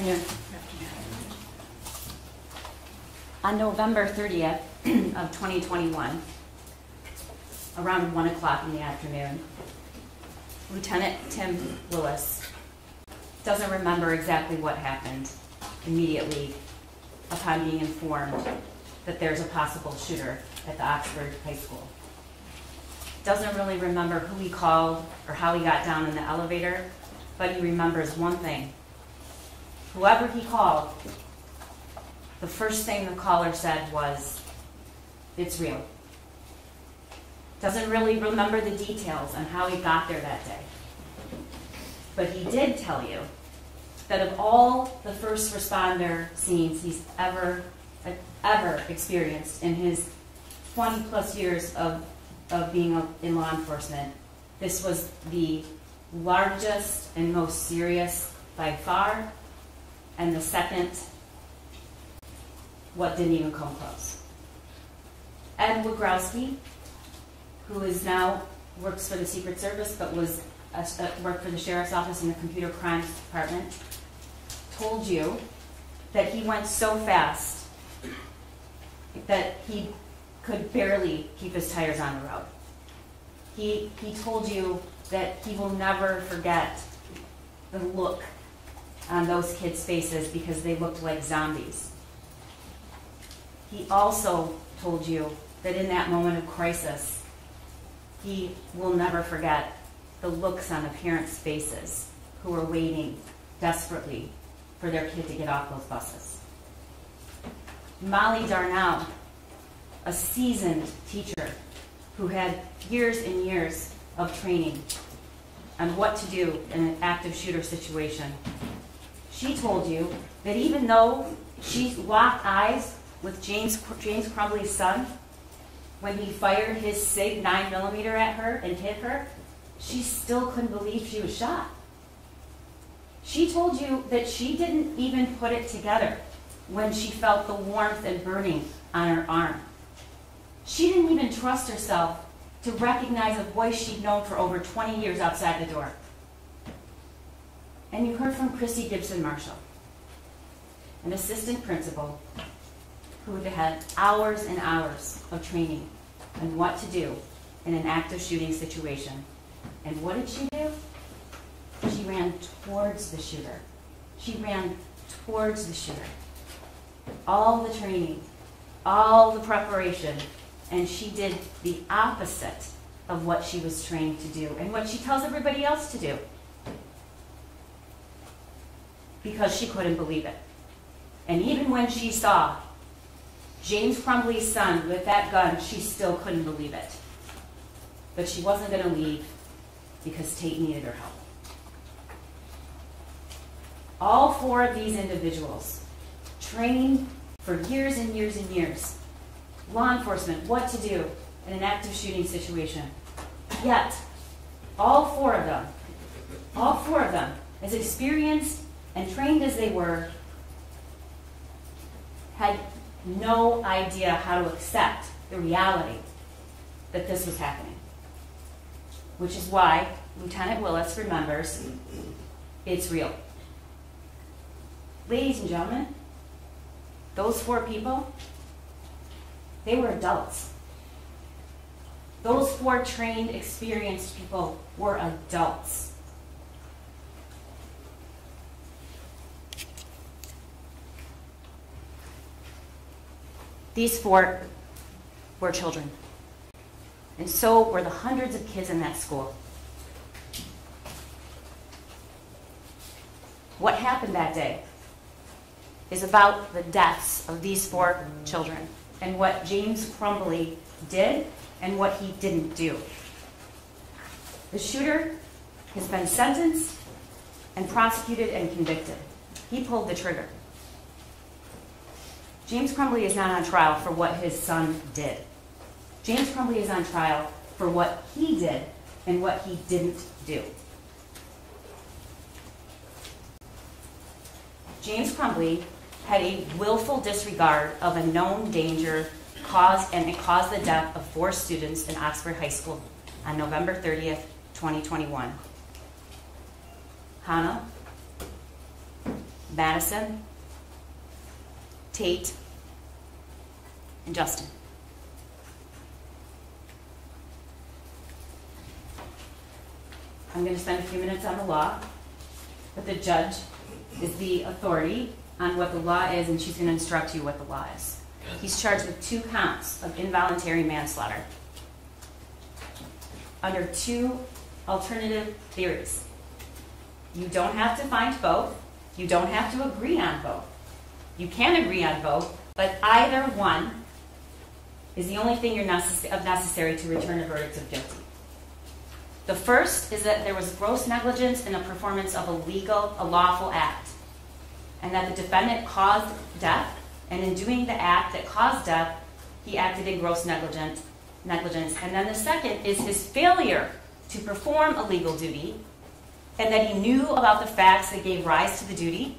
Afternoon. On November 30th of 2021, around 1 o'clock in the afternoon, Lieutenant Tim Willis doesn't remember exactly what happened immediately upon being informed that there's a possible shooter at the Oxford High School. Doesn't really remember who he called or how he got down in the elevator, but he remembers one thing. Whoever he called, the first thing the caller said was, "It's real." Doesn't really remember the details on how he got there that day. But he did tell you that of all the first responder scenes he's ever experienced in his 20 plus years of being in law enforcement, this was the largest and most serious by far, and the second, what didn't even come close. Ed Wegrzyski, who is now works for the Secret Service but was worked for the Sheriff's Office in the Computer Crimes Department, told you that he went so fast that he could barely keep his tires on the road. He told you that he will never forget the look on those kids' faces because they looked like zombies. He also told you that in that moment of crisis, he will never forget the looks on the parents' faces who were waiting desperately for their kid to get off those buses. Molly Darnell, a seasoned teacher who had years and years of training on what to do in an active shooter situation, she told you that even though she locked eyes with James Crumbley's son when he fired his SIG 9mm at her and hit her, she still couldn't believe she was shot. She told you that she didn't even put it together when she felt the warmth and burning on her arm. She didn't even trust herself to recognize a voice she'd known for over 20 years outside the door. And you heard from Chrissy Gibson Marshall, an assistant principal who had hours and hours of training on what to do in an active shooting situation. And what did she do? She ran towards the shooter. She ran towards the shooter. All the training, all the preparation, and she did the opposite of what she was trained to do and what she tells everybody else to do, because she couldn't believe it. And even when she saw James Crumbley's son with that gun, she still couldn't believe it. But she wasn't going to leave because Tate needed her help. All four of these individuals trained for years and years and years, law enforcement, what to do in an active shooting situation. Yet, all four of them, as experienced and trained as they were, had no idea how to accept the reality that this was happening. Which is why Lieutenant Willis remembers, "It's real." Ladies and gentlemen, those four people, they were adults. Those four trained, experienced people were adults. These four were children. And so were the hundreds of kids in that school. What happened that day is about the deaths of these four children and what James Crumbley did and what he didn't do. The shooter has been sentenced and prosecuted and convicted. He pulled the trigger. James Crumbley is not on trial for what his son did. James Crumbley is on trial for what he did and what he didn't do. James Crumbley had a willful disregard of a known danger caused the death of four students in Oxford High School on November 30th, 2021. Hannah, Madison, Tate, and Justin. I'm going to spend a few minutes on the law, but the judge is the authority on what the law is, and she's going to instruct you what the law is. He's charged with 2 counts of involuntary manslaughter under 2 alternative theories. You don't have to find both. You don't have to agree on both. You can agree on both, but either one is the only thing you're necessary to return a verdict of guilty. The first is that there was gross negligence in the performance of a lawful act, and that the defendant caused death, and in doing the act that caused death, he acted in gross negligence. And then the second is his failure to perform a legal duty, and that he knew about the facts that gave rise to the duty,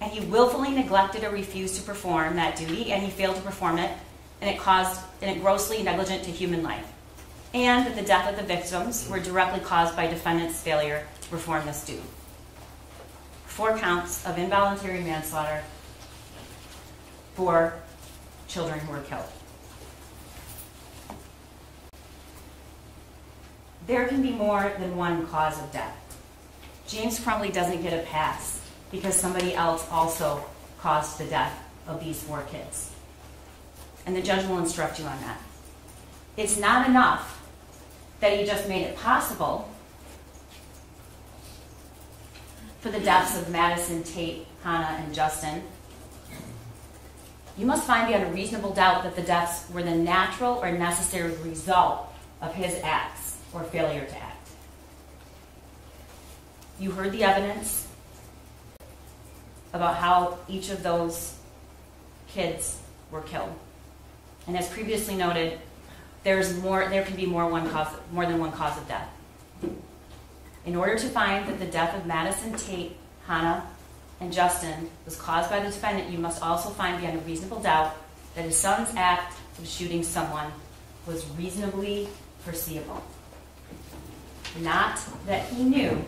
and he willfully neglected or refused to perform that duty, and he failed to perform it, and it grossly negligent to human life. And that the death of the victims were directly caused by defendant's failure to perform this duty. 4 counts of involuntary manslaughter for children who were killed. There can be more than one cause of death. James Crumbley doesn't get a pass because somebody else also caused the death of these 4 kids. And the judge will instruct you on that. It's not enough that he just made it possible for the deaths of Madison, Tate, Hannah, and Justin. You must find beyond a reasonable doubt that the deaths were the natural or necessary result of his acts or failure to act. You heard the evidence about how each of those kids were killed. And as previously noted, there can be more than one cause of death. In order to find that the death of Madison, Tate, Hannah, and Justin was caused by the defendant, you must also find beyond a reasonable doubt that his son's act of shooting someone was reasonably foreseeable. Not that he knew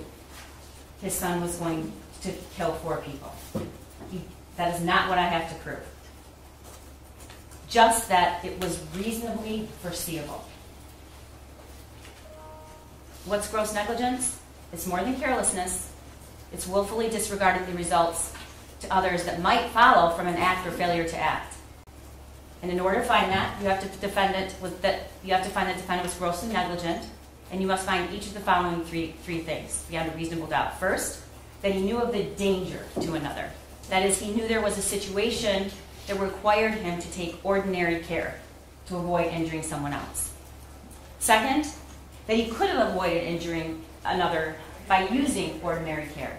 his son was going to kill 4 people. That is not what I have to prove. Just that it was reasonably foreseeable. What's gross negligence? It's more than carelessness. It's willfully disregarding the results to others that might follow from an act or failure to act. And in order to find that, you have to find that the defendant was grossly negligent, and you must find each of the following three things beyond a reasonable doubt. First, that he knew of the danger to another. That is, he knew there was a situation that required him to take ordinary care to avoid injuring someone else. Second, that he could have avoided injuring another by using ordinary care.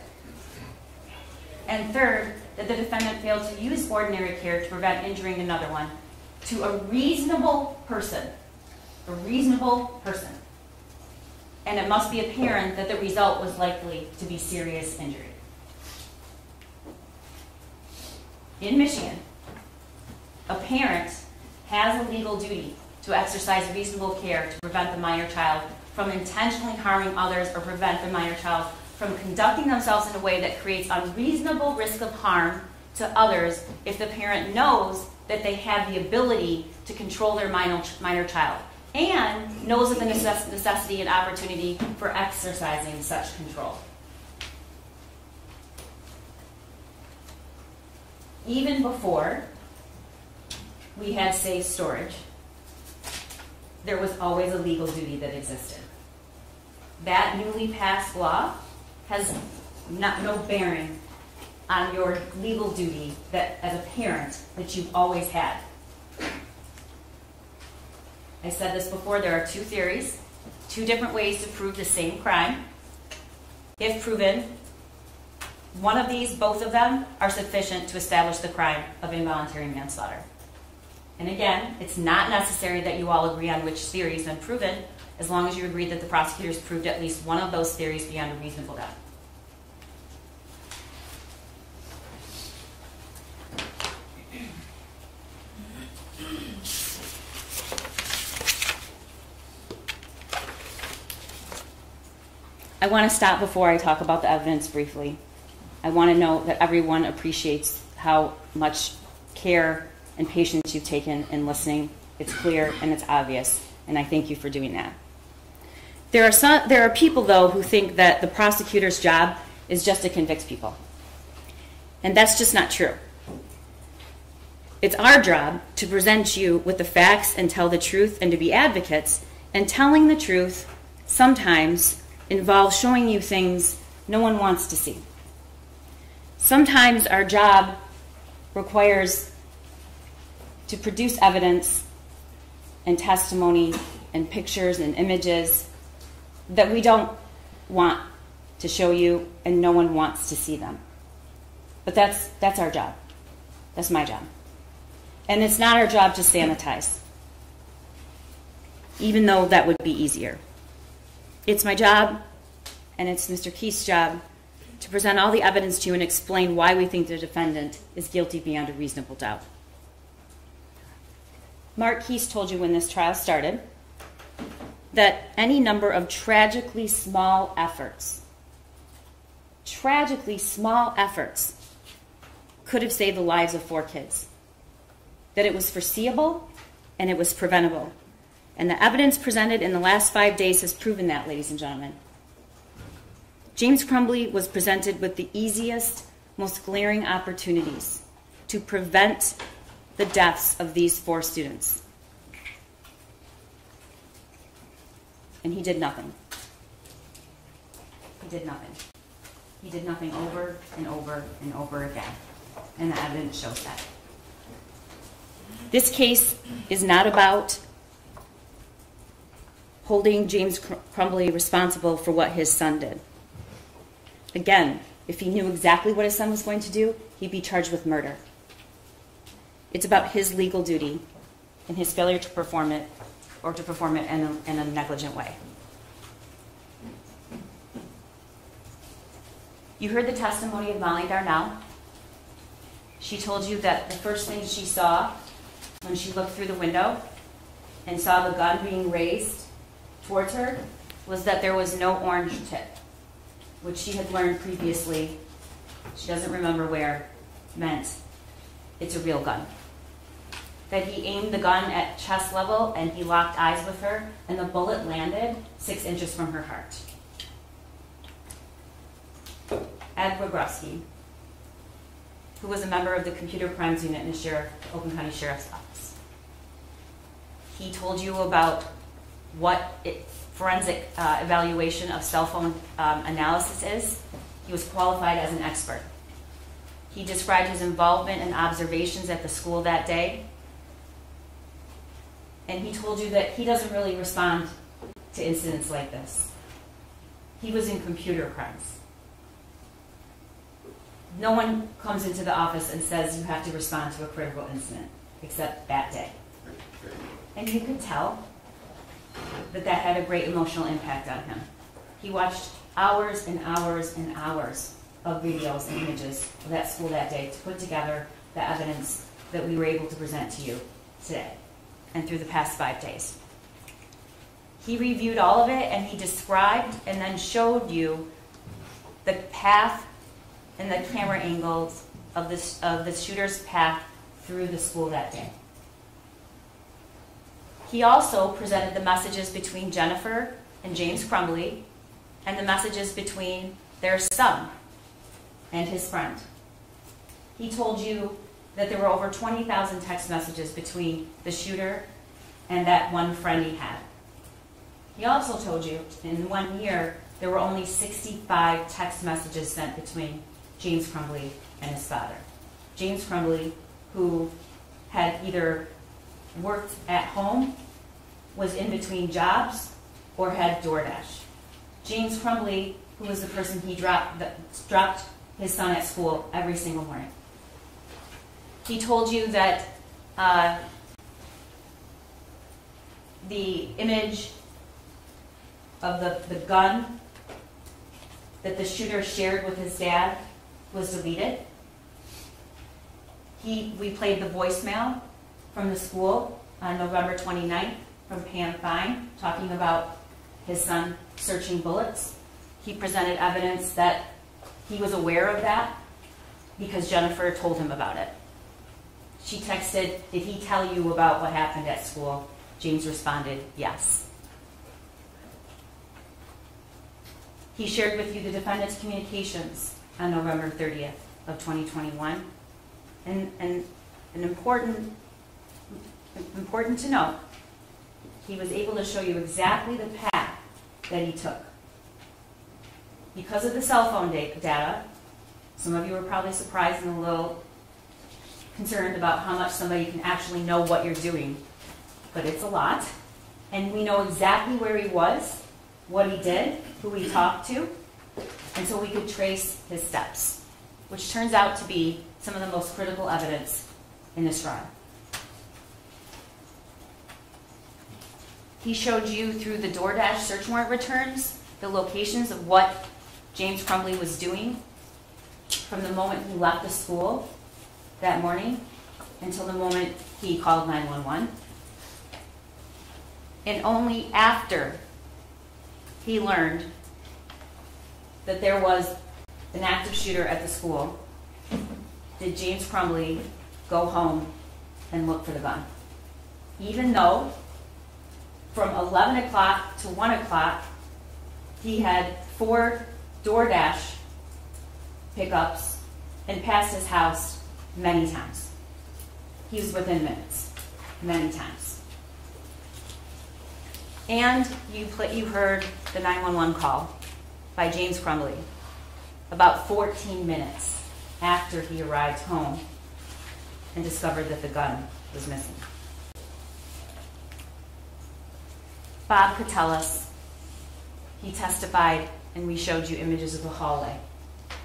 And third, that the defendant failed to use ordinary care to prevent injuring another one to a reasonable person. A reasonable person. And it must be apparent that the result was likely to be serious injury. In Michigan, a parent has a legal duty to exercise reasonable care to prevent the minor child from intentionally harming others or prevent the minor child from conducting themselves in a way that creates unreasonable risk of harm to others if the parent knows that they have the ability to control their minor child and knows of the necessity and opportunity for exercising such control. Even before we had safe storage, there was always a legal duty that existed. That newly passed law has no bearing on your legal duty that, as a parent, that you've always had. I said this before, there are 2 theories, 2 different ways to prove the same crime. If proven, one of these, both of them, are sufficient to establish the crime of involuntary manslaughter. And again, it's not necessary that you all agree on which theory has been proven, as long as you agree that the prosecutors proved at least one of those theories beyond a reasonable doubt. I want to stop before I talk about the evidence briefly. I want to know that everyone appreciates how much care and patience you've taken in listening. It's clear and it's obvious, and I thank you for doing that. There are people, though, who think that the prosecutor's job is just to convict people, and that's just not true. It's our job to present you with the facts and tell the truth and to be advocates, and telling the truth sometimes involves showing you things no one wants to see. Sometimes our job requires to produce evidence and testimony and pictures and images that we don't want to show you and no one wants to see them. But that's our job. That's my job. And it's not our job to sanitize, even though that would be easier. It's my job, and it's Mr. Keyes' job, to present all the evidence to you and explain why we think the defendant is guilty beyond a reasonable doubt. Mark Keyes told you when this trial started that any number of tragically small efforts, could have saved the lives of 4 kids, that it was foreseeable and it was preventable. And the evidence presented in the last 5 days has proven that, ladies and gentlemen. James Crumbley was presented with the easiest, most glaring opportunities to prevent the deaths of these 4 students. And he did nothing. He did nothing. He did nothing over and over and over again. And the evidence shows that. This case is not about holding James Crumbley responsible for what his son did. Again, if he knew exactly what his son was going to do, he'd be charged with murder. It's about his legal duty and his failure to perform it, or to perform it in a negligent way. You heard the testimony of Molly Darnell. She told you that the first thing she saw when she looked through the window and saw the gun being raised towards her was that there was no orange tip, which she had learned previously, she doesn't remember where, meant it's a real gun. That he aimed the gun at chest level and he locked eyes with her and the bullet landed 6 inches from her heart. Ed Wegrzyski, who was a member of the Computer Crimes Unit in the Oakland County Sheriff's Office. He told you about what forensic evaluation of cell phone analysis is. He was qualified as an expert. He described his involvement and observations at the school that day. And he told you that he doesn't really respond to incidents like this. He was in computer crimes. No one comes into the office and says you have to respond to a critical incident, except that day. And you could tell that that had a great emotional impact on him. He watched hours and hours and hours of videos and images of that school that day to put together the evidence that we were able to present to you today and through the past 5 days. He reviewed all of it and he described and then showed you the path and the camera angles of the shooter's path through the school that day. He also presented the messages between Jennifer and James Crumbley and the messages between their son and his friend. He told you that there were over 20,000 text messages between the shooter and that one friend he had. He also told you in 1 year there were only 65 text messages sent between James Crumbley and his father. James Crumbley, who had either worked at home, was in between jobs, or had DoorDash. James Crumbley, who was the person he dropped his son at school every single morning. He told you that the image of the gun that the shooter shared with his dad was deleted. We played the voicemail from the school on November 29th from Pam Fine, talking about his son searching bullets. He presented evidence that He was aware of that because Jennifer told him about it. She texted, "Did he tell you about what happened at school?" James responded, "Yes." He shared with you the defendant's communications on November 30th of 2021. And important to note, he was able to show you exactly the path that he took. Because of the cell phone data, some of you were probably surprised and a little concerned about how much somebody can actually know what you're doing, but it's a lot. And we know exactly where he was, what he did, who he talked to, and so we could trace his steps, which turns out to be some of the most critical evidence in this trial. He showed you through the DoorDash search warrant returns the locations of what James Crumbley was doing from the moment he left the school that morning until the moment he called 911. And only after he learned that there was an active shooter at the school did James Crumbley go home and look for the gun. Even though from 11 o'clock to 1 o'clock, he had 4 DoorDash pickups and passed his house many times. He was within minutes, many times. And you heard the 911 call by James Crumbley about 14 minutes after he arrived home and discovered that the gun was missing. Bob Catalas, he testified, and we showed you images of the hallway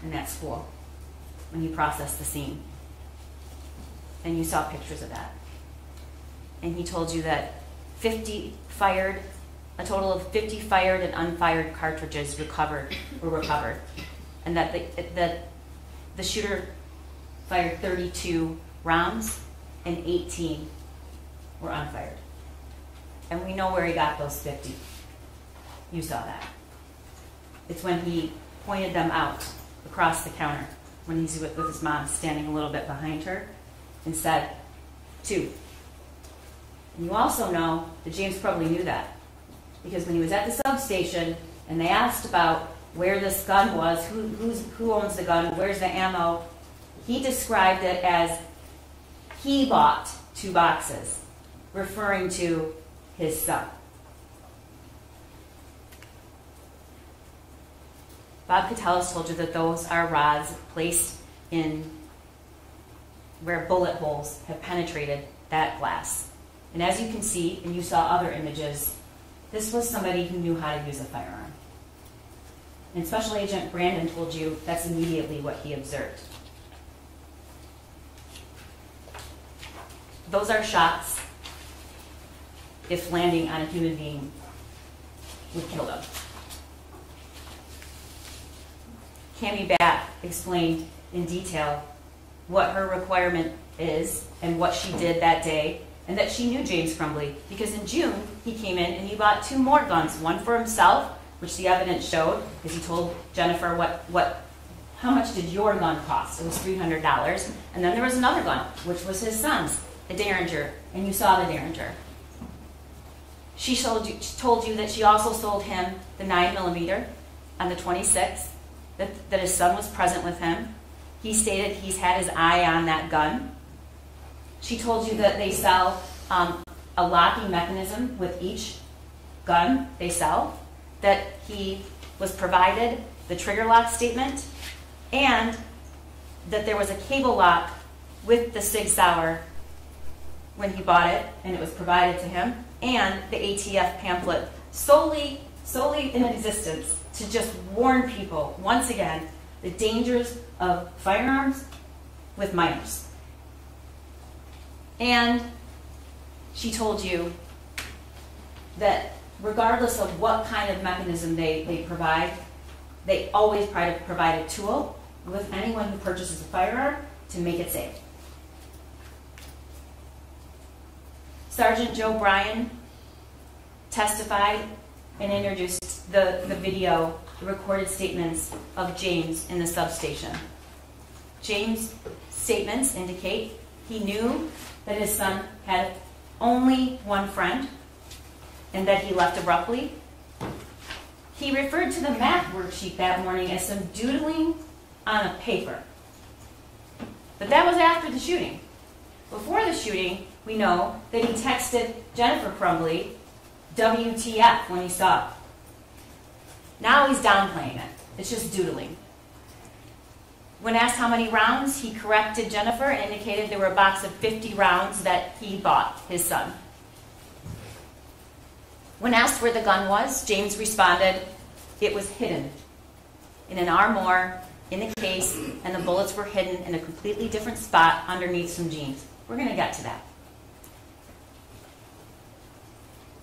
in that school when you processed the scene. And you saw pictures of that. And he told you that a total of 50 fired and unfired cartridges were recovered, and that the shooter fired 32 rounds and 18 were unfired. And we know where he got those 50. You saw that. It's when he pointed them out across the counter when he's with his mom standing a little bit behind her and said, "2." And you also know that James probably knew that, because when he was at the substation and they asked about where this gun was, who owns the gun, where's the ammo, he described it as he bought 2 boxes, referring to his son. Bob Catalas told you that those are rods placed in where bullet holes have penetrated that glass. And as you can see, and you saw other images, this was somebody who knew how to use a firearm. And Special Agent Brandon told you that's immediately what he observed. Those are shots, if landing on a human being, would kill them. Kami Baff explained in detail what her requirement is and what she did that day, and that she knew James Crumbley because in June he came in and he bought 2 more guns, one for himself, which the evidence showed, because he told Jennifer how much did your gun cost? It was $300. And then there was another gun, which was his son's, a Derringer, and you saw the Derringer. She told you that she also sold him the 9mm on the 26th, that his son was present with him. He stated he's had his eye on that gun. She told you that they sell a locking mechanism with each gun they sell, that he was provided the trigger lock statement, and that there was a cable lock with the SIG Sauer when he bought it, and it was provided to him, and the ATF pamphlet solely in existence to just warn people, once again, the dangers of firearms with minors. And she told you that regardless of what kind of mechanism they provide, they always try to provide a tool with anyone who purchases a firearm to make it safe. Sergeant Joe Bryan testified and introduced the video, the recorded statements of James in the substation. James' statements indicate he knew that his son had only one friend and that he left abruptly. He referred to the math worksheet that morning as some doodling on a paper. But that was after the shooting. Before the shooting, we know that he texted Jennifer Crumbley, WTF, when he saw it. Now he's downplaying it. It's just doodling. When asked how many rounds, he corrected Jennifer and indicated there were a box of 50 rounds that he bought his son. When asked where the gun was, James responded, it was hidden in an armoire, in the case, and the bullets were hidden in a completely different spot underneath some jeans. We're going to get to that.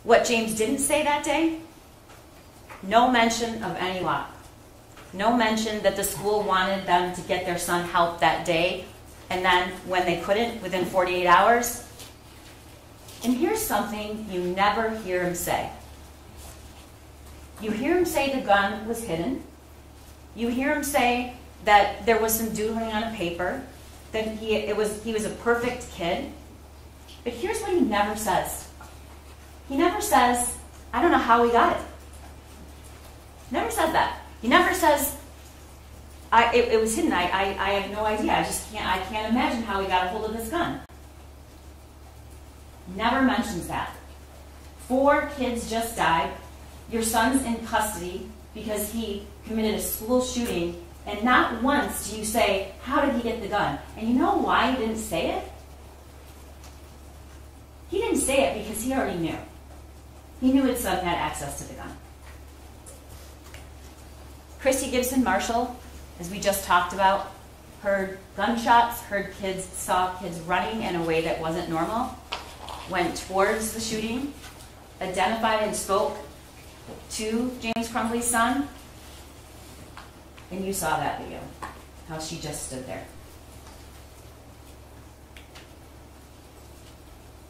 What James didn't say that day, no mention of any lock. No mention that the school wanted them to get their son help that day, and then when they couldn't, within 48 hours. And here's something you never hear him say. You hear him say the gun was hidden. You hear him say that there was some doodling on a paper, that he was a perfect kid. But here's what he never says. He never says, I don't know how he got it. Never says that. He never says, it was hidden. I have no idea. I can't imagine how he got a hold of this gun. Never mentions that. 4 kids just died. Your son's in custody because he committed a school shooting, and not once do you say, how did he get the gun? And you know why he didn't say it? He didn't say it because he already knew. He knew his son had access to the gun. Chrissy Gibson Marshall, as we just talked about, heard gunshots, heard kids, saw kids running in a way that wasn't normal, went towards the shooting, identified and spoke to James Crumbley's son, and you saw that video, how she just stood there.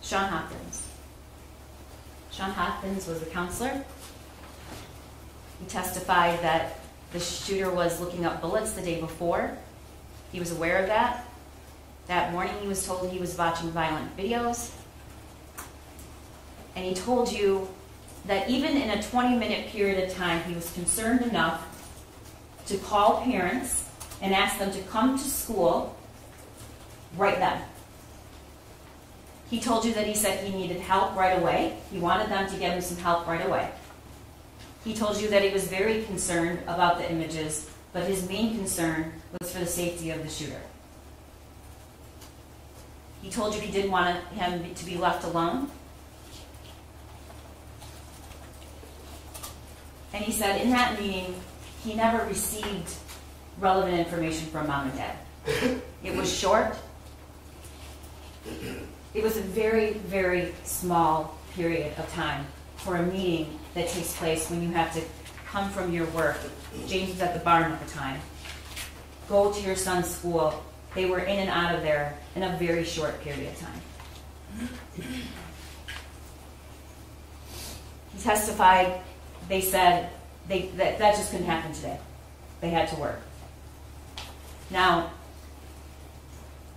Sean Hopkins. Sean Hopkins was a counselor. He testified that the shooter was looking up bullets the day before. He was aware of that. That morning he was told he was watching violent videos. And he told you that even in a 20-minute period of time, he was concerned enough to call parents and ask them to come to school right then. He told you that he said he needed help right away. He wanted them to get him some help right away. He told you that he was very concerned about the images, but his main concern was for the safety of the shooter. He told you he didn't want him to be left alone. And he said in that meeting, he never received relevant information from mom and dad. It was short. It was a very, very small period of time for a meeting that takes place when you have to come from your work. James was at the barn at the time. Go to your son's school. They were in and out of there in a very short period of time. He testified. They said that just couldn't happen today. They had to work. Now,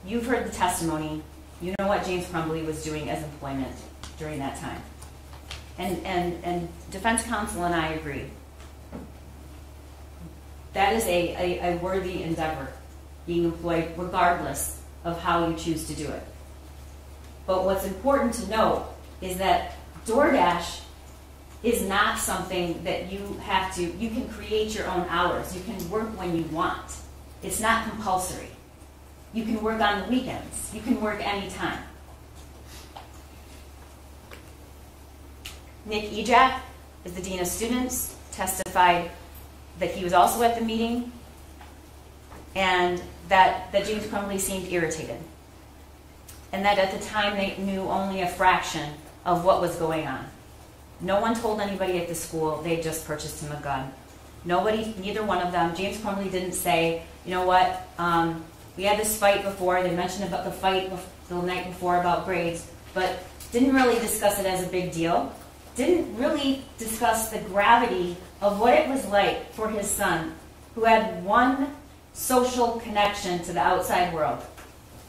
you've heard the testimony. You know what James Crumbley was doing as employment during that time. And defense counsel and I agree. That is a worthy endeavor, being employed regardless of how you choose to do it. But what's important to note is that DoorDash is not something that you can create your own hours. You can work when you want. It's not compulsory. You can work on the weekends. You can work anytime. Nick Ejack is the Dean of Students, testified that he was also at the meeting and that James Crumbley seemed irritated. And that at the time they knew only a fraction of what was going on. No one told anybody at the school they just purchased him a gun. Nobody, neither one of them. James Crumbley didn't say, you know what, we had this fight before. They mentioned about the fight the night before about grades, but didn't really discuss it as a big deal. didn't really discuss the gravity of what it was like for his son, who had one social connection to the outside world,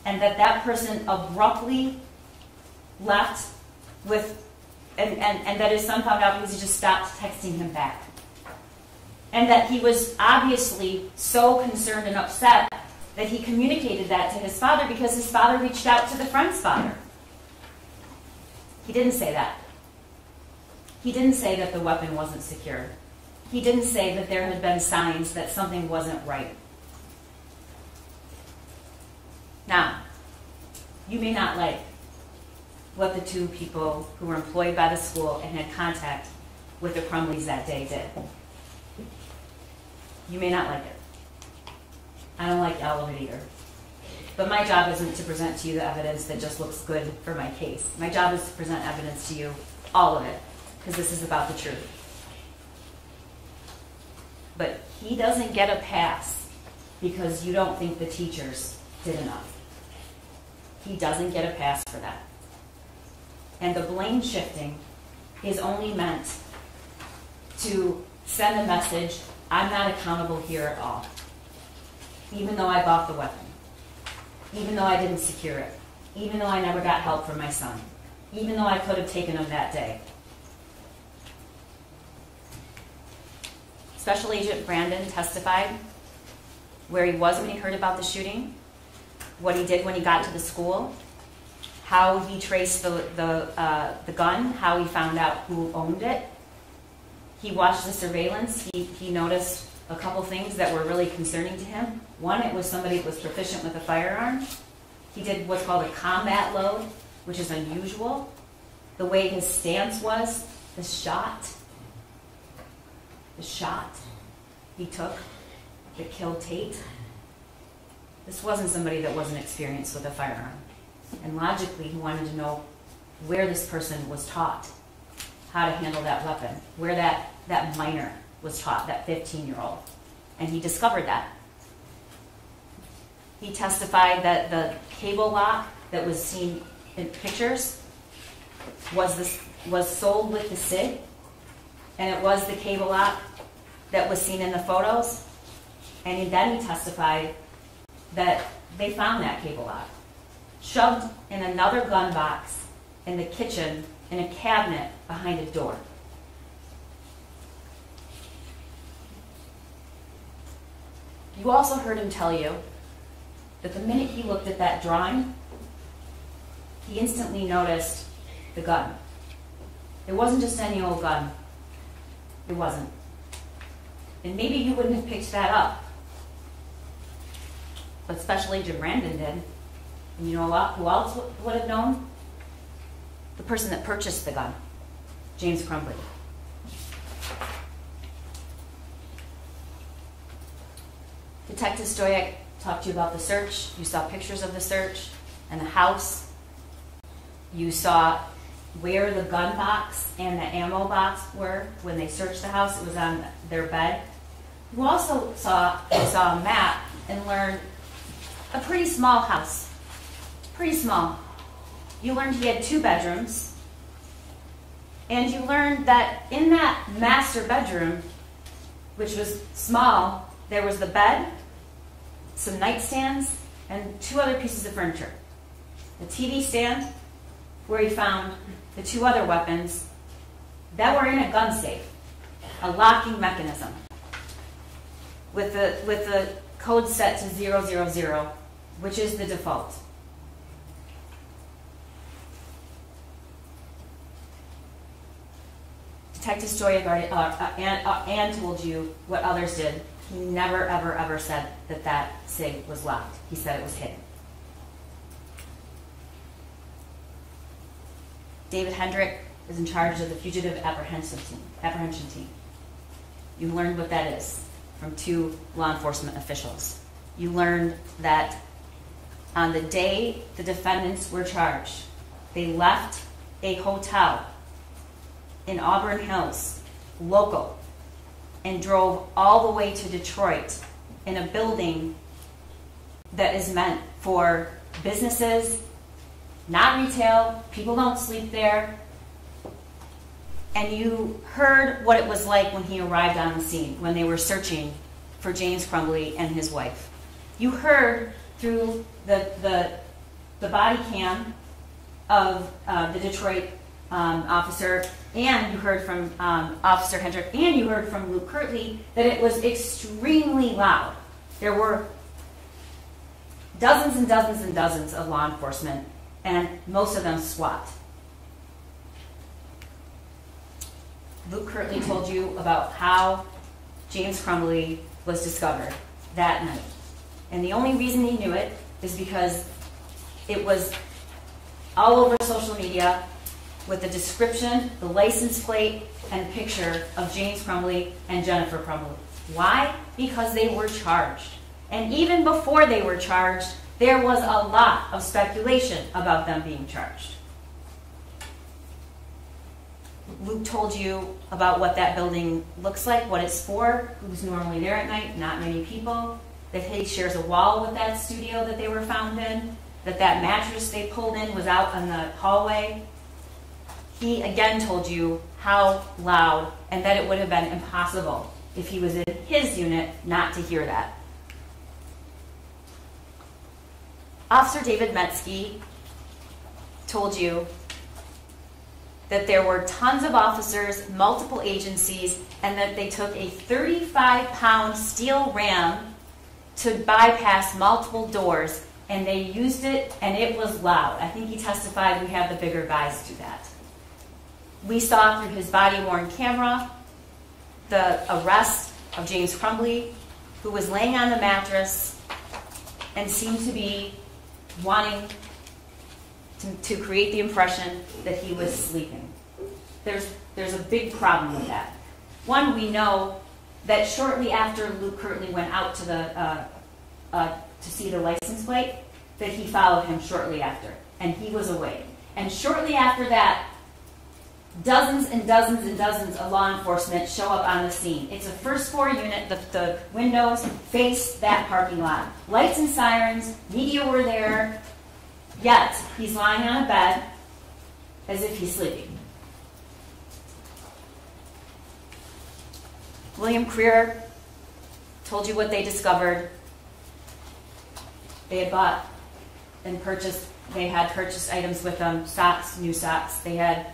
and that person abruptly left with, and that his son found out because he just stopped texting him back. And that he was obviously so concerned and upset that he communicated that to his father because his father reached out to the friend's father. He didn't say that. He didn't say that the weapon wasn't secure. He didn't say that there had been signs that something wasn't right. Now, you may not like what the two people who were employed by the school and had contact with the Crumleys that day did. You may not like it. I don't like all of it either. But my job isn't to present to you the evidence that just looks good for my case. My job is to present evidence to you, all of it, because this is about the truth. But he doesn't get a pass because you don't think the teachers did enough. He doesn't get a pass for that. And the blame shifting is only meant to send a message, I'm not accountable here at all, even though I bought the weapon, even though I didn't secure it, even though I never got help from my son, even though I could have taken him that day. Special Agent Brandon testified where he was when he heard about the shooting, what he did when he got to the school, how he traced the gun, how he found out who owned it. He watched the surveillance. He noticed a couple things that were really concerning to him. One, it was somebody that was proficient with a firearm. He did what's called a combat load, which is unusual. The way his stance was, the shot he took that killed Tate. This wasn't somebody that wasn't experienced with a firearm. And logically, he wanted to know where this person was taught how to handle that weapon, where that minor was taught, that 15-year-old. And he discovered that. He testified that the cable lock that was seen in pictures was sold with the SIG, and it was the cable lock that was seen in the photos. And then he testified that they found that cable lock shoved in another gun box in the kitchen in a cabinet behind a door. You also heard him tell you that the minute he looked at that drawing, he instantly noticed the gun. It wasn't just any old gun. It wasn't. And maybe you wouldn't have picked that up, but Special Agent Brandon did. And you know who else would have known? The person that purchased the gun, James Crumbley. Detective Stoyak talked to you about the search. You saw pictures of the search and the house. You saw where the gun box and the ammo box were when they searched the house. It was on their bed. You also saw a map and learned a pretty small house. Pretty small. You learned he had 2 bedrooms, and you learned that in that master bedroom, which was small, there was the bed, some nightstands, and 2 other pieces of furniture. The TV stand, where he found the 2 other weapons that were in a gun safe, a locking mechanism, with the code set to 000, which is the default. Detective Stoyak and told you what others did. He never, ever, ever said that that SIG was locked. He said it was hidden. David Hendrick is in charge of the Fugitive Apprehension Team. You learned what that is from 2 law enforcement officials. You learned that on the day the defendants were charged, they left a hotel in Auburn Hills, local, and drove all the way to Detroit in a building that is meant for businesses, not retail, people don't sleep there. and you heard what it was like when he arrived on the scene, when they were searching for James Crumbley and his wife. You heard through the body cam of the Detroit officer, and you heard from Officer Hendrick, and you heard from Luke Kirtley that it was extremely loud. There were dozens and dozens and dozens of law enforcement, and most of them SWAT. Luke Kirtley told you about how James Crumbley was discovered that night. And the only reason he knew it is because it was all over social media with the description, the license plate, and picture of James Crumbley and Jennifer Crumbley. Why? Because they were charged. And even before they were charged, there was a lot of speculation about them being charged. Luke told you about what that building looks like, what it's for, who's normally there at night, not many people, that he shares a wall with that studio that they were found in, that that mattress they pulled in was out on the hallway. He again told you how loud and that it would have been impossible if he was in his unit not to hear that. Officer David Metsky told you that there were tons of officers, multiple agencies, and that they took a 35-pound steel ram to bypass multiple doors, and they used it, and it was loud. I think he testified, we have the bigger guys do that. We saw through his body-worn camera the arrest of James Crumbley, who was laying on the mattress and seemed to be wanting to create the impression that he was sleeping. There's a big problem with that. One, we know that shortly after Luke Kirtley went out to, to see the license plate, that he followed him shortly after, and he was awake. And shortly after that, dozens and dozens and dozens of law enforcement show up on the scene. It's a first floor unit, the windows face that parking lot. Lights and sirens, media were there, yet he's lying on a bed as if he's sleeping. William Greer told you what they discovered. They had bought and purchased, they had purchased items with them, socks, new socks, they had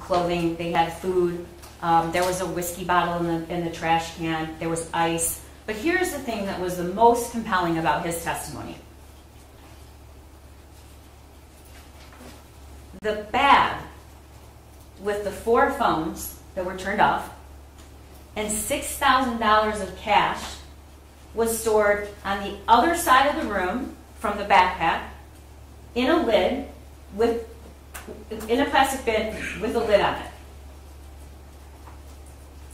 clothing, they had food, there was a whiskey bottle in the trash can, there was ice. But here's the thing that was the most compelling about his testimony. The bag with the 4 phones that were turned off and $6,000 of cash was stored on the other side of the room from the backpack in a lid with, in a plastic bin with a lid on it.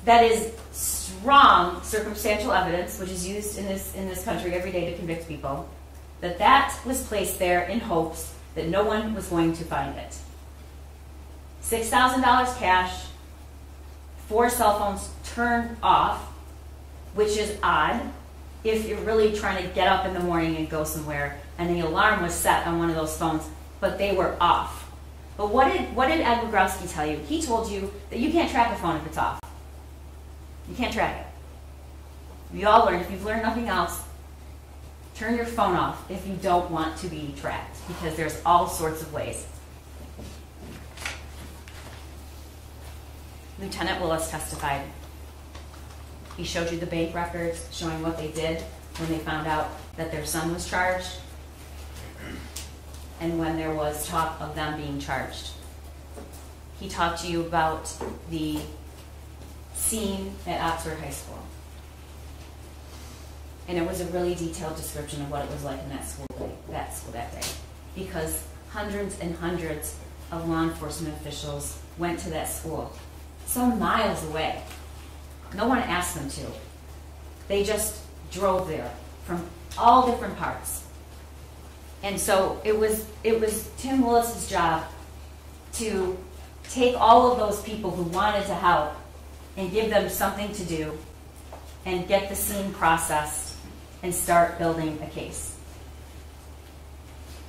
That is strong circumstantial evidence, which is used in this country every day to convict people, that that was placed there in hopes that no one was going to find it. $6,000 cash, 4 cell phones turned off, which is odd if you're really trying to get up in the morning and go somewhere, and the alarm was set on one of those phones, but they were off. But what did Ed Wegrzyski tell you? He told you that you can't track a phone if it's off. You can't track it. You all learned, if you've learned nothing else, turn your phone off if you don't want to be tracked, because there's all sorts of ways. Lieutenant Willis testified. He showed you the bank records showing what they did when they found out that their son was charged and when there was talk of them being charged. He talked to you about the scene at Oxford High School. And it was a really detailed description of what it was like in that school that day. Because hundreds and hundreds of law enforcement officials went to that school, some miles away. No one asked them to. They just drove there from all different parts. And so it was Tim Willis's job to take all of those people who wanted to help and give them something to do and get the scene processed and start building a case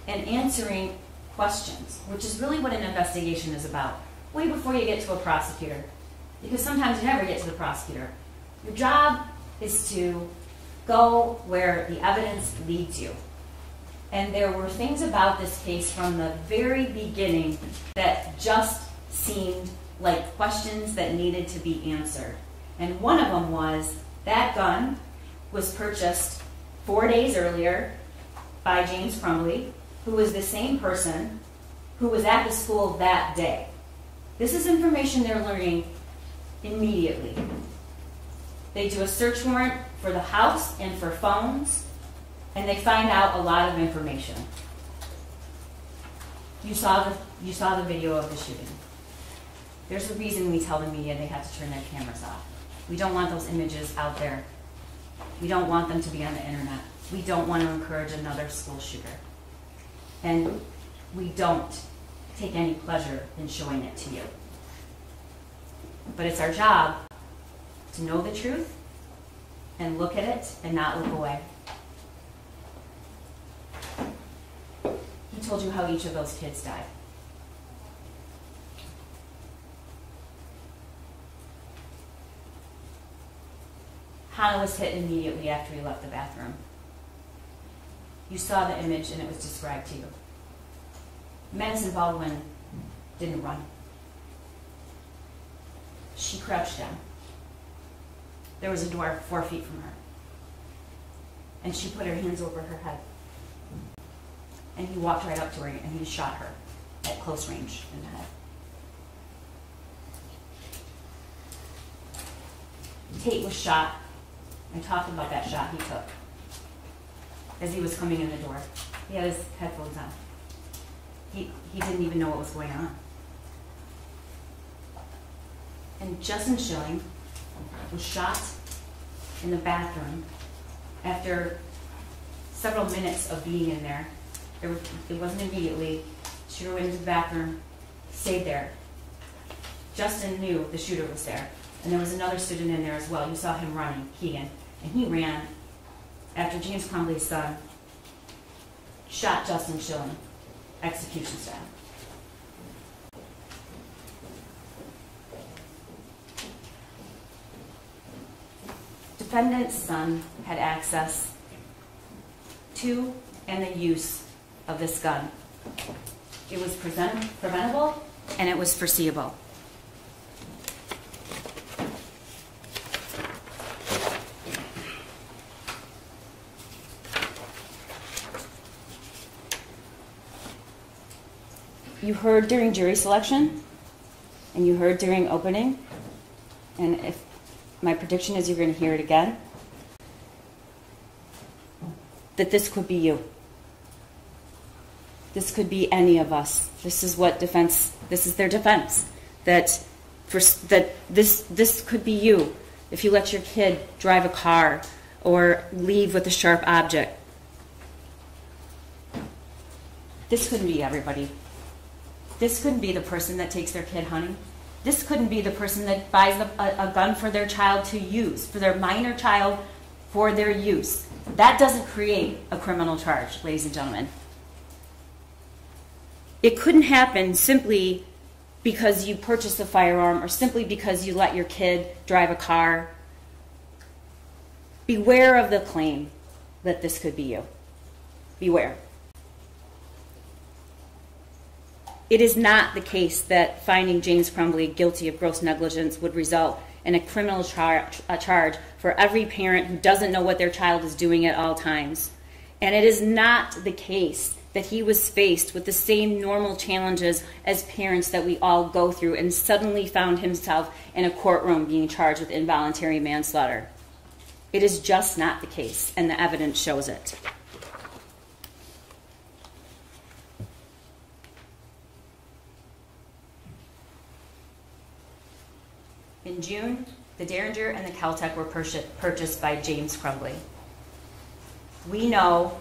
and answering questions, which is really what an investigation is about. way before you get to a prosecutor, because sometimes you never get to the prosecutor. Your job is to go where the evidence leads you. And there were things about this case from the very beginning that just seemed like questions that needed to be answered. And one of them was, that gun was purchased 4 days earlier by James Crumbley, who was the same person who was at the school that day. This is information they're learning immediately. They do a search warrant for the house and for phones, and they find out a lot of information. You saw the video of the shooting. There's a reason we tell the media they have to turn their cameras off. We don't want those images out there. We don't want them to be on the internet. We don't want to encourage another school shooter. And we don't take any pleasure in showing it to you. But it's our job to know the truth and look at it and not look away. He told you how each of those kids died. Hannah was hit immediately after he left the bathroom. You saw the image and it was described to you. Madison Baldwin didn't run. She crouched down. There was a door 4 feet from her. And she put her hands over her head. And he walked right up to her and he shot her at close range in the head. Tate was shot. I talked about that shot he took as he was coming in the door. He had his headphones on. He didn't even know what was going on. And Justin Schilling was shot in the bathroom after several minutes of being in there. It wasn't immediately. Shooter went into the bathroom, stayed there. Justin knew the shooter was there. And there was another student in there as well. You saw him running, Keegan. And he ran after James Crumbley's son shot Justin Schilling, execution style. Defendant's son had access to and the use of this gun. It was preventable and it was foreseeable. You heard during jury selection, and you heard during opening, and if my prediction is you're going to hear it again, that this could be you. This could be any of us. This is what defense. This is their defense, that this could be you if you let your kid drive a car or leave with a sharp object. This couldn't be everybody. This couldn't be the person that takes their kid hunting. This couldn't be the person that buys a gun for their child to use, for their minor child, for their use. That doesn't create a criminal charge, ladies and gentlemen. It couldn't happen simply because you purchased a firearm or simply because you let your kid drive a car. Beware of the claim that this could be you. Beware. It is not the case that finding James Crumbley guilty of gross negligence would result in a criminal charge for every parent who doesn't know what their child is doing at all times. And it is not the case that he was faced with the same normal challenges as parents that we all go through and suddenly found himself in a courtroom being charged with involuntary manslaughter. It is just not the case, and the evidence shows it. In June, the Derringer and the Kel-Tec were purchased by James Crumbley. We know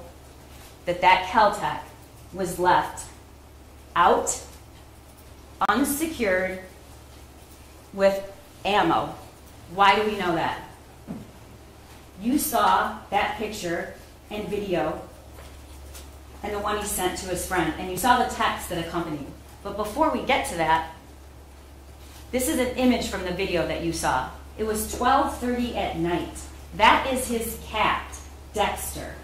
that that Kel-Tec was left out, unsecured, with ammo. Why do we know that? You saw that picture and video and the one he sent to his friend, and you saw the text that accompanied. But before we get to that, This is an image from the video that you saw. It was 12:30 at night. That is his cat, Dexter.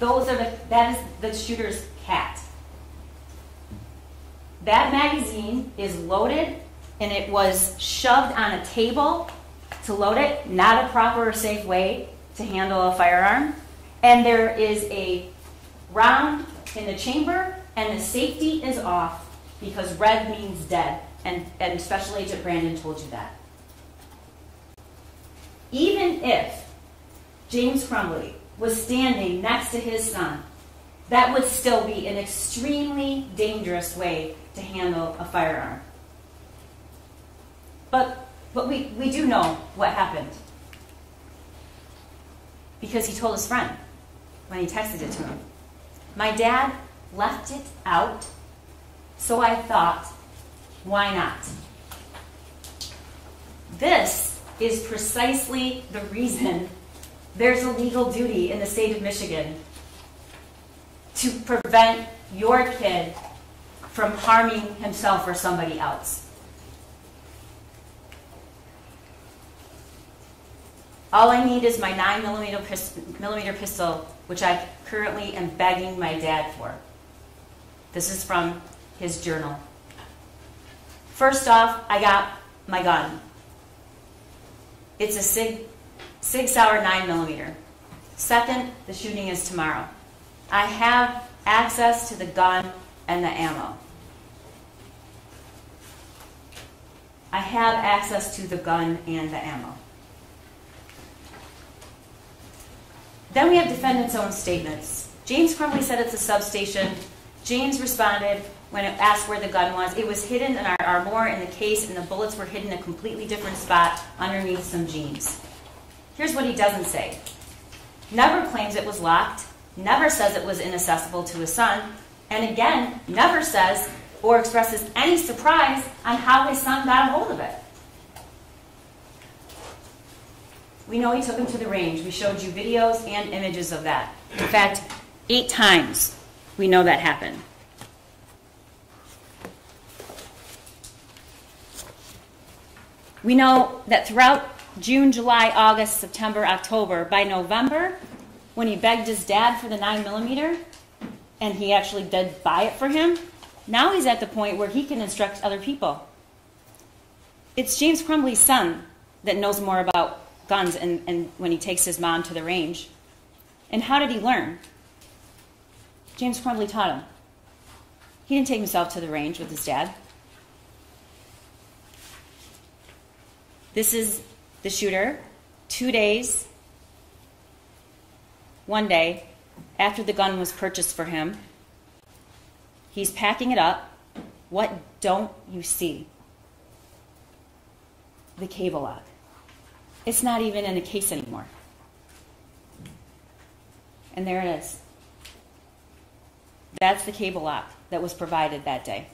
That is the shooter's cat. That magazine is loaded, and it was shoved on a table to load it. Not a proper or safe way to handle a firearm. And there is a round in the chamber, and the safety is off because red means dead. And Special Agent Brandon told you that. Even if James Crumbley was standing next to his son, that would still be an extremely dangerous way to handle a firearm. But we do know what happened, because he told his friend when he texted it to him. My dad left it out, so I thought, why not? This is precisely the reason there's a legal duty in the state of Michigan to prevent your kid from harming himself or somebody else. All I need is my 9mm pistol, which I currently am begging my dad for. This is from his journal. First off, I got my gun. It's a SIG Sauer 9mm. Second, the shooting is tomorrow. I have access to the gun and the ammo. I have access to the gun and the ammo. Then we have defendant's own statements. James Crumbley said it's a substation. James responded when it asked where the gun was. It was hidden in our armor in the case, and the bullets were hidden in a completely different spot underneath some jeans. Here's what he doesn't say. Never claims it was locked, never says it was inaccessible to his son, and again, never says or expresses any surprise on how his son got a hold of it. We know he took him to the range. We showed you videos and images of that. In fact, 8 times we know that happened. We know that throughout June, July, August, September, October, by November, when he begged his dad for the 9mm, and he actually did buy it for him, now he's at the point where he can instruct other people. It's James Crumbley's son that knows more about guns and when he takes his mom to the range. And how did he learn? James Crumbley taught him. He didn't take himself to the range with his dad. This is the shooter 1 day after the gun was purchased for him. He's packing it up. What don't you see? The cable lock. It's not even in the case anymore. And there it is. That's the cable lock that was provided that day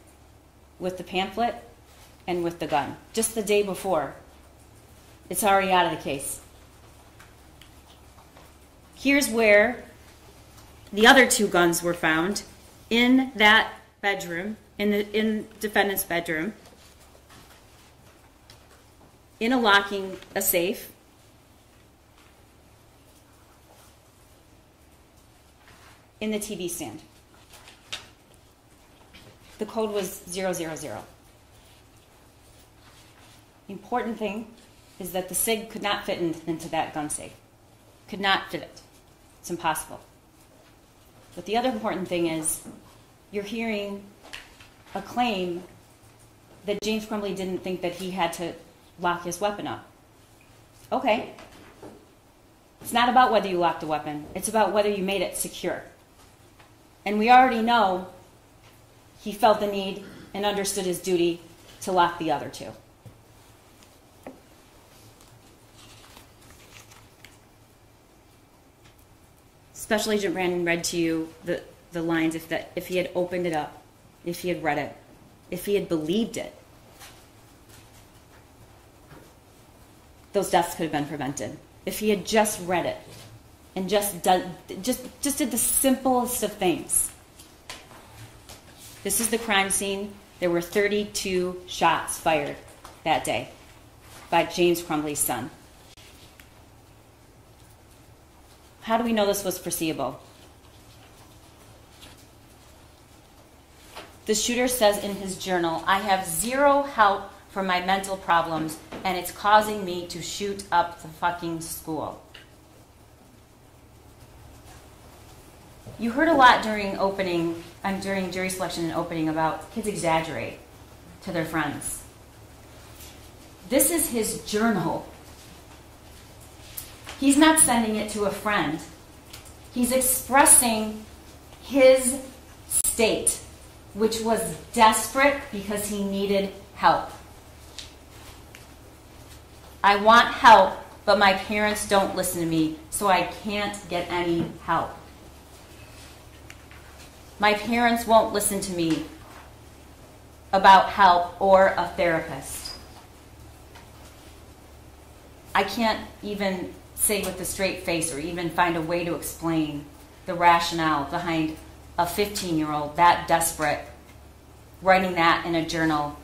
with the pamphlet and with the gun. Just the day before. It's already out of the case. Here's where the other 2 guns were found, in that bedroom, in defendant's bedroom, in a safe. In the TV stand. The code was 000. Important thing is that the SIG could not fit into that gun safe. Could not fit it. It's impossible. But the other important thing is you're hearing a claim that James Crumbley didn't think that he had to lock his weapon up. Okay. It's not about whether you locked the weapon. It's about whether you made it secure. And we already know he felt the need and understood his duty to lock the other 2. Special Agent Brandon read to you the lines, if he had opened it up, if he had read it, if he had believed it. Those deaths could have been prevented. If he had just read it and just did the simplest of things. This is the crime scene. There were 32 shots fired. that day by James Crumbley's son. How do we know this was foreseeable? The shooter says in his journal, "I have zero help for my mental problems, and it's causing me to shoot up the fucking school." You heard a lot during opening, during jury selection and opening, about kids exaggerate to their friends. This is his journal. He's not sending it to a friend. He's expressing his state, which was desperate because he needed help. I want help, but my parents don't listen to me, so I can't get any help. My parents won't listen to me about help or a therapist. I can't even say with a straight face or even find a way to explain the rationale behind a 15-year-old that desperate writing that in a journal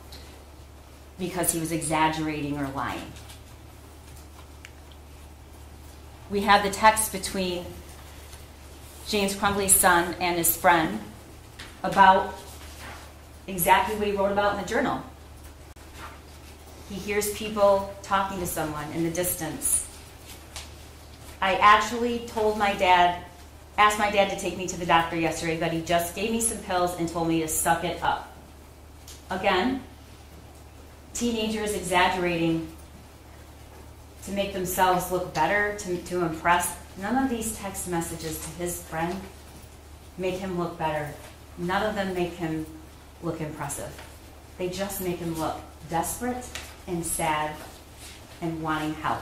because he was exaggerating or lying. We have the text between James Crumbley's son and his friend about exactly what he wrote about in the journal. He hears people talking to someone in the distance. I actually asked my dad to take me to the doctor yesterday, but he just gave me some pills and told me to suck it up. Again, teenagers exaggerating to make themselves look better, to impress. None of these text messages to his friend make him look better. None of them make him look impressive. They just make him look desperate and sad and wanting help.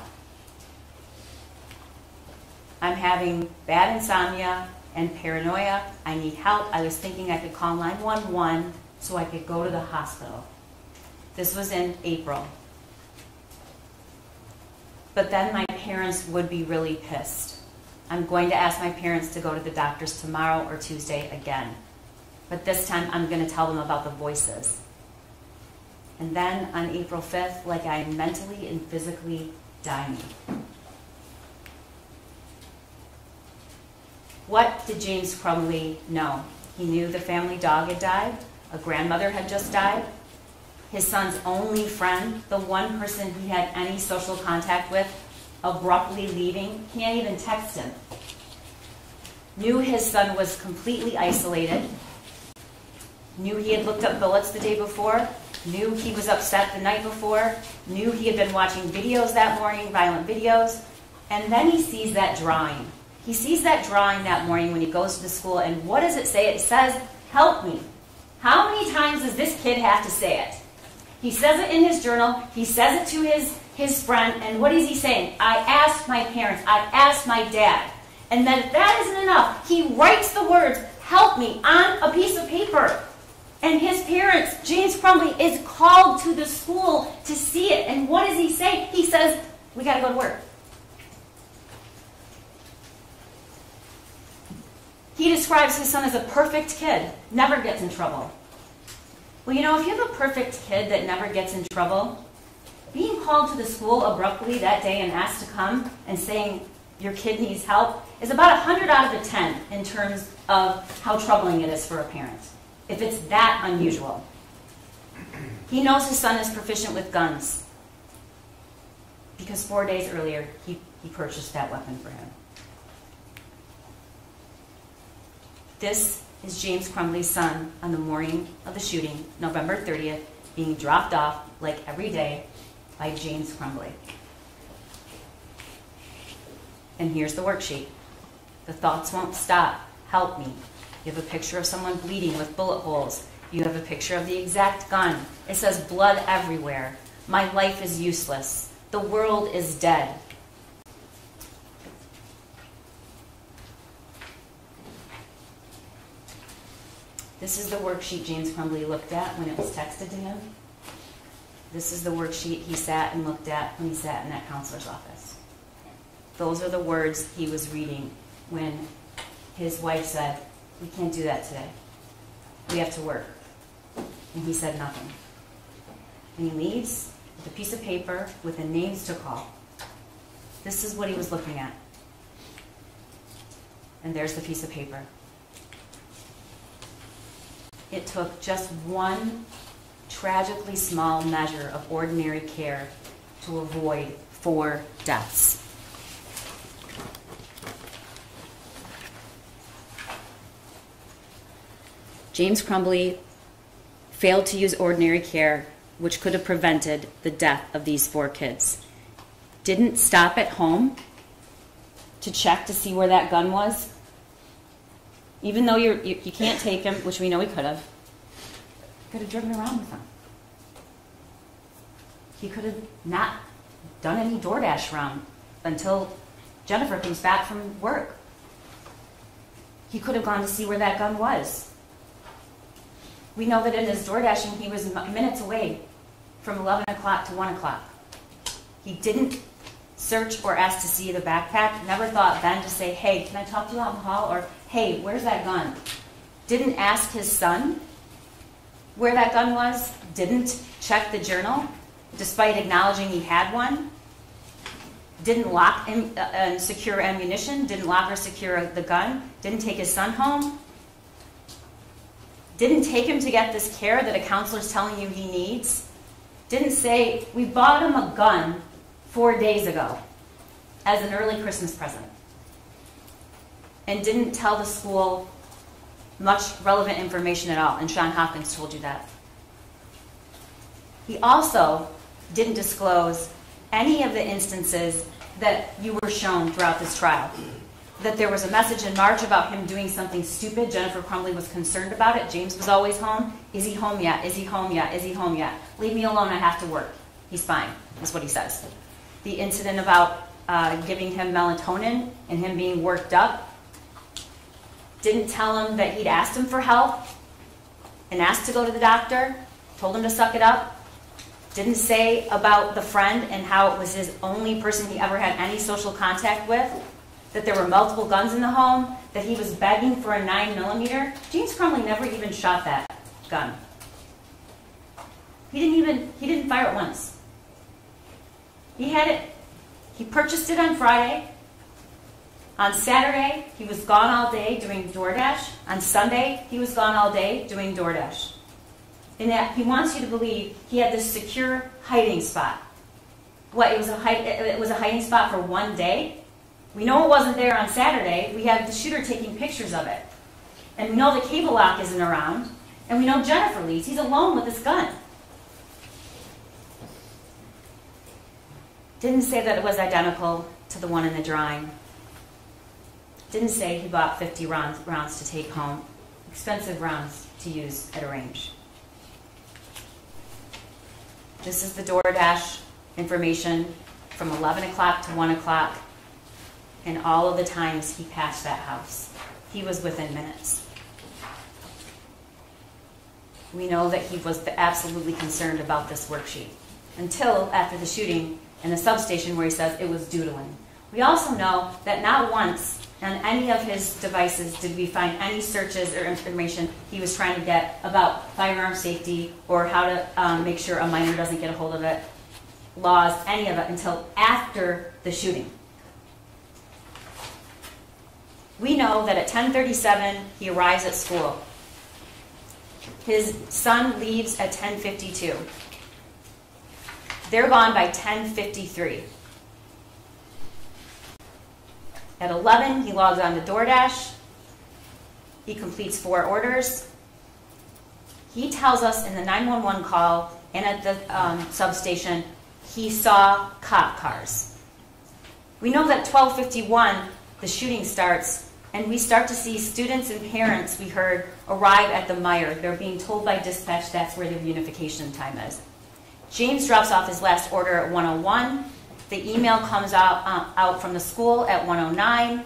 I'm having bad insomnia and paranoia. I need help. I was thinking I could call 911 so I could go to the hospital. This was in April. But then my parents would be really pissed. I'm going to ask my parents to go to the doctors tomorrow or Tuesday again. But this time I'm going to tell them about the voices. And then on April 5th, like, I'm mentally and physically dying. What did James Crumbley know? He knew the family dog had died, a grandmother had just died, his son's only friend, the one person he had any social contact with, abruptly leaving, can't even text him. Knew his son was completely isolated. Knew he had looked up bullets the day before. Knew he was upset the night before. Knew he had been watching videos that morning, violent videos. And then he sees that drawing. He sees that drawing that morning when he goes to the school, and what does it say? It says, "Help me." How many times does this kid have to say it? He says it in his journal. He says it to his friend, and what is he saying? I asked my parents, I asked my dad. And then if that isn't enough, he writes the words, "help me," on a piece of paper. And his parents, James Crumbley, is called to the school to see it. And what does he say? He says, "we gotta go to work." He describes his son as a perfect kid, never gets in trouble. Well, you know, if you have a perfect kid that never gets in trouble, being called to the school abruptly that day and asked to come and saying your kid needs help is about 100 out of the 10 in terms of how troubling it is for a parent, if it's that unusual. He knows his son is proficient with guns because 4 days earlier he purchased that weapon for him. This is James Crumbley's son on the morning of the shooting, November 30th, being dropped off like every day by James Crumbley. And here's the worksheet. The thoughts won't stop. Help me. You have a picture of someone bleeding with bullet holes. You have a picture of the exact gun. It says blood everywhere. My life is useless. The world is dead. This is the worksheet James Crumbley looked at when it was texted to him. This is the worksheet he sat and looked at when he sat in that counselor's office. Those are the words he was reading when his wife said, "we can't do that today. We have to work." And he said nothing. And he leaves, a piece of paper with the names to call. This is what he was looking at. And there's the piece of paper. It took just one tragically small measure of ordinary care to avoid 4 deaths. James Crumbley failed to use ordinary care, which could have prevented the death of these 4 kids. Didn't stop at home to check to see where that gun was, even though you can't take him, which we know he could have driven around with him. He could have not done any DoorDash round until Jennifer comes back from work. He could have gone to see where that gun was. We know that in his DoorDashing, he was minutes away from 11 o'clock to 1 o'clock. He didn't search or ask to see the backpack, never thought then to say, hey, can I talk to you out in the hall? Or, hey, where's that gun? Didn't ask his son where that gun was, didn't check the journal, despite acknowledging he had one, didn't lock and secure ammunition, didn't lock or secure the gun, didn't take his son home, didn't take him to get this care that a counselor's telling you he needs, didn't say, we bought him a gun 4 days ago as an early Christmas present, and didn't tell the school much relevant information at all, and Sean Hopkins told you that. He also didn't disclose any of the instances that you were shown throughout this trial. That there was a message in March about him doing something stupid. Jennifer Crumbley was concerned about it. James was always home. Is he home yet? Is he home yet? Is he home yet? Leave me alone, I have to work. He's fine, is what he says. The incident about giving him melatonin and him being worked up. Didn't tell him that he'd asked him for help and asked to go to the doctor. Told him to suck it up. Didn't say about the friend and how it was his only person he ever had any social contact with. That there were multiple guns in the home, that he was begging for a 9mm. James Crumbley never even shot that gun. He didn't fire it once. He had it, he purchased it on Friday. On Saturday, he was gone all day doing DoorDash. On Sunday, he was gone all day doing DoorDash. In that, he wants you to believe he had this secure hiding spot. What, it was a hiding spot for one day? We know it wasn't there on Saturday. We have the shooter taking pictures of it. And we know the cable lock isn't around. And we know Jennifer leaves. He's alone with this gun. Didn't say that it was identical to the one in the drawing. Didn't say he bought 50 rounds to take home. Expensive rounds to use at a range. This is the DoorDash information from 11 o'clock to 1 o'clock. And all of the times he passed that house. He was within minutes. We know that he was absolutely concerned about this worksheet until after the shooting in the substation where he says it was doodling. We also know that not once on any of his devices did we find any searches or information he was trying to get about firearm safety or how to make sure a minor doesn't get a hold of it, laws, any of it, until after the shooting. We know that at 10:37, he arrives at school. His son leaves at 10:52. They're gone by 10:53. At 11, he logs on to DoorDash. He completes 4 orders. He tells us in the 911 call and at the substation, he saw cop cars. We know that 12:51, the shooting starts. And we start to see students and parents, we heard, arrive at the Meyer. They're being told by dispatch that's where their unification time is. James drops off his last order at 1:01. The email comes out from the school at 1:09.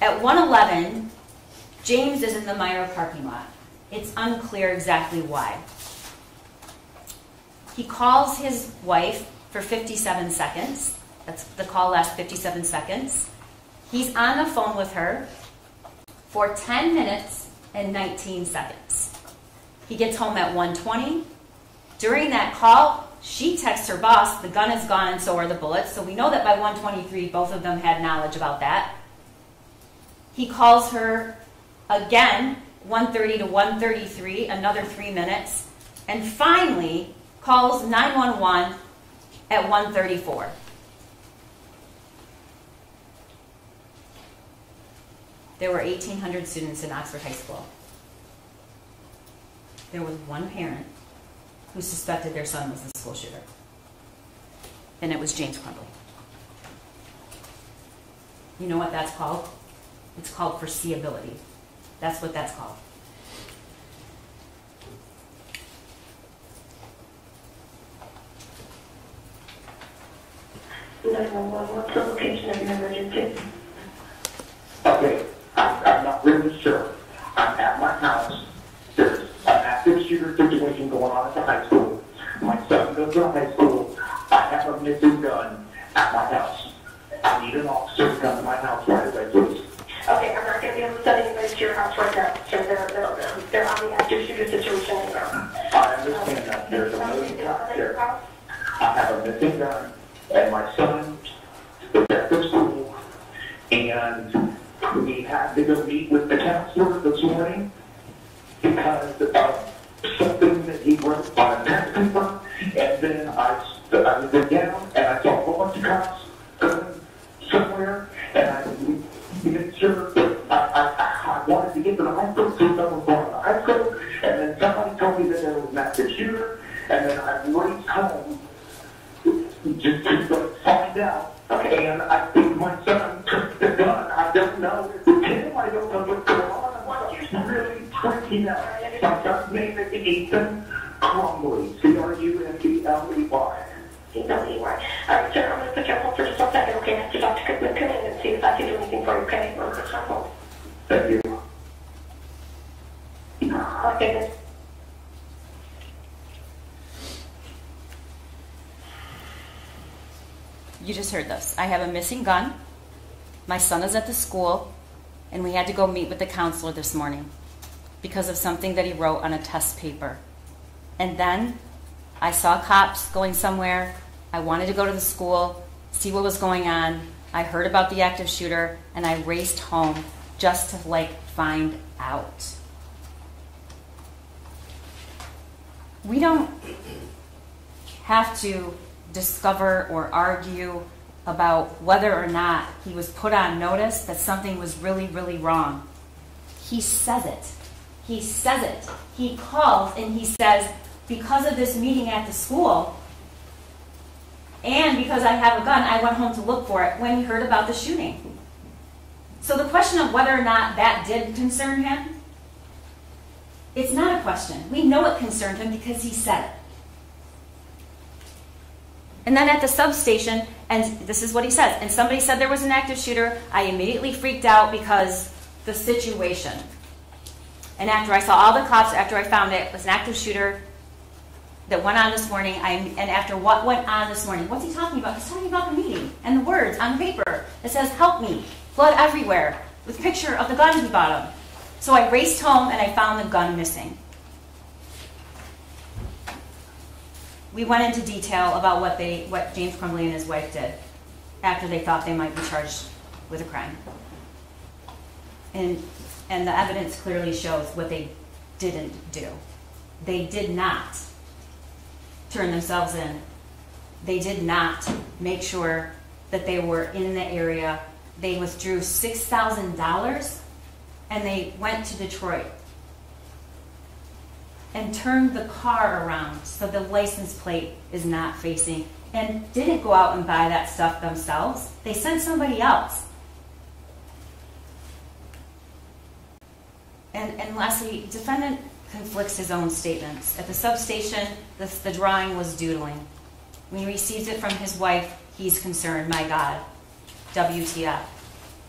At 1:11, James is in the Meyer parking lot. It's unclear exactly why. He calls his wife for 57 seconds. That's the call lasts 57 seconds. He's on the phone with her for 10 minutes and 19 seconds. He gets home at 1:20. During that call, She texts her boss, the gun is gone and so are the bullets. So we know that by 1:23, both of them had knowledge about that. He calls her again, 1:30 to 1:33, another 3 minutes, and finally calls 911 at 1:34. There were 1,800 students in Oxford High School. There was one parent who suspected their son was the school shooter, and it was James Crumbley. You know what that's called? It's called foreseeability. That's what that's called. What's the location of your emergency? Okay, I'm not really sure. I'm at my house. There's an active shooter situation going on at the high school. My son goes to the high school. I have a missing gun at my house. I need an officer to come to my house right away, please. Okay, I'm not going to be able to send anybody to your house right now, sir. They're on the active shooter situation right now. I understand that. There's a missing gun out there. I have a missing gun, and my son is at the school, and we had to go meet with the counselor this morning because of something that he wrote on a test paper, and then I went down, and I saw a bunch of cops going somewhere, and I wanted to get to the high school, see if I was going to the high school, and then somebody told me that there was an active shooter, and then I raced home just to find out, and I think my son took the gun. I don't know. I don't know what's going on. I'm just really freaking out. My son's name is Ethan Crumbley, C-R-U-M-B-L-E-Y. E-L-E-Y. All right, sir, I'm going to put you on hold for just a second, okay? I have to talk to Luke Kirtley and see if I can do anything for you, okay? We're going to stop hold. Thank you. Okay, then. You just heard this. I have a missing gun. My son is at the school, and we had to go meet with the counselor this morning because of something that he wrote on a test paper. And then I saw cops going somewhere. I wanted to go to the school, see what was going on. I heard about the active shooter, and I raced home just to, find out. We don't have to discover or argue about whether or not he was put on notice that something was really, really wrong. He says it. He says it. He calls and he says, because of this meeting at the school and because I have a gun, I went home to look for it, when he heard about the shooting. So the question of whether or not that did concern him, it's not a question. We know it concerned him because he said it. And then at the substation, and this is what he says, and somebody said there was an active shooter. I immediately freaked out because the situation. And after I saw all the cops, after I found it, was an active shooter that went on this morning. And after what went on this morning, what's he talking about? He's talking about the meeting and the words on the paper that says, help me, blood everywhere, with a picture of the gun at the bottom. So I raced home and I found the gun missing. We went into detail about what James Crumbley and his wife did after they thought they might be charged with a crime. And the evidence clearly shows what they didn't do. They did not turn themselves in. They did not make sure that they were in the area. They withdrew $6,000 and they went to Detroit and turned the car around so the license plate is not facing, and didn't go out and buy that stuff themselves. They sent somebody else. And lastly, defendant conflicts his own statements. At the substation, the drawing was doodling. When he receives it from his wife, he's concerned, my God, WTF.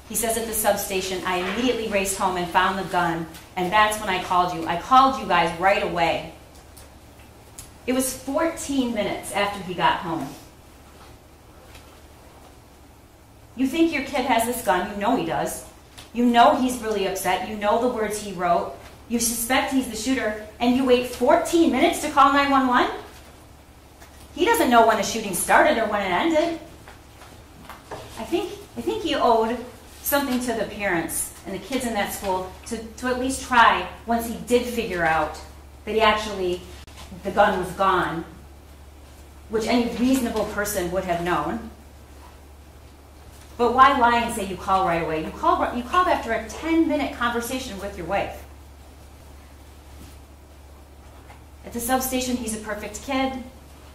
He says at the substation, I immediately raced home and found the gun, and that's when I called you. I called you guys right away. It was 14 minutes after he got home. You think your kid has this gun. You know he does. You know he's really upset. You know the words he wrote. You suspect he's the shooter, and you wait 14 minutes to call 911? He doesn't know when the shooting started or when it ended. I think he owed something to the parents and the kids in that school to at least try, once he did figure out that he actually, the gun was gone, which any reasonable person would have known. But why lie and say you call right away? You called after a 10-minute conversation with your wife. At the substation, he's a perfect kid,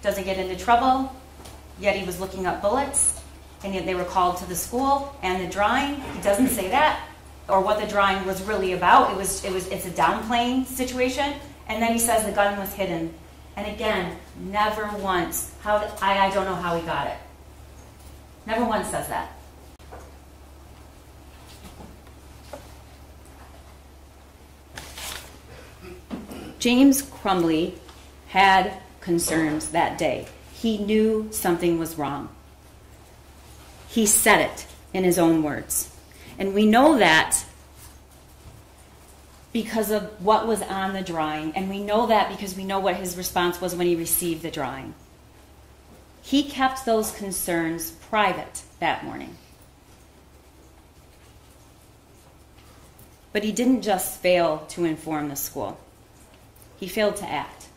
doesn't get into trouble, yet he was looking up bullets, and yet they were called to the school, and the drawing, he doesn't say that, or what the drawing was really about. It's a downplaying situation, and then he says the gun was hidden. And again, never once, I don't know how he got it. Never once says that. James Crumbley had concerns that day. He knew something was wrong. He said it in his own words. And we know that because of what was on the drawing, and we know that because we know what his response was when he received the drawing. He kept those concerns private that morning. But he didn't just fail to inform the school. He failed to act.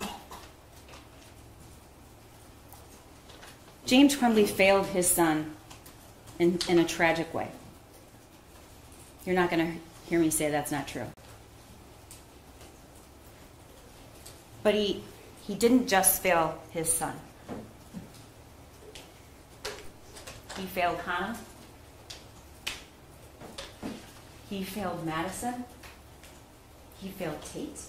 James Crumbley failed his son in a tragic way. You're not going to hear me say that's not true. But he didn't just fail his son. He failed Hannah. He failed Madison. He failed Tate.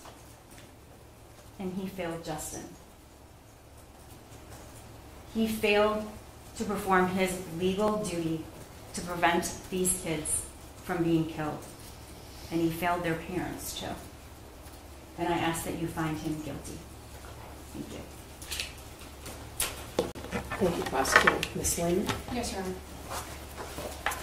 And he failed Justin. He failed to perform his legal duty to prevent these kids from being killed. And he failed their parents, too. And I ask that you find him guilty. Thank you. Thank you, Prosecutor. Ms. Lehman? Yes, Your Honor.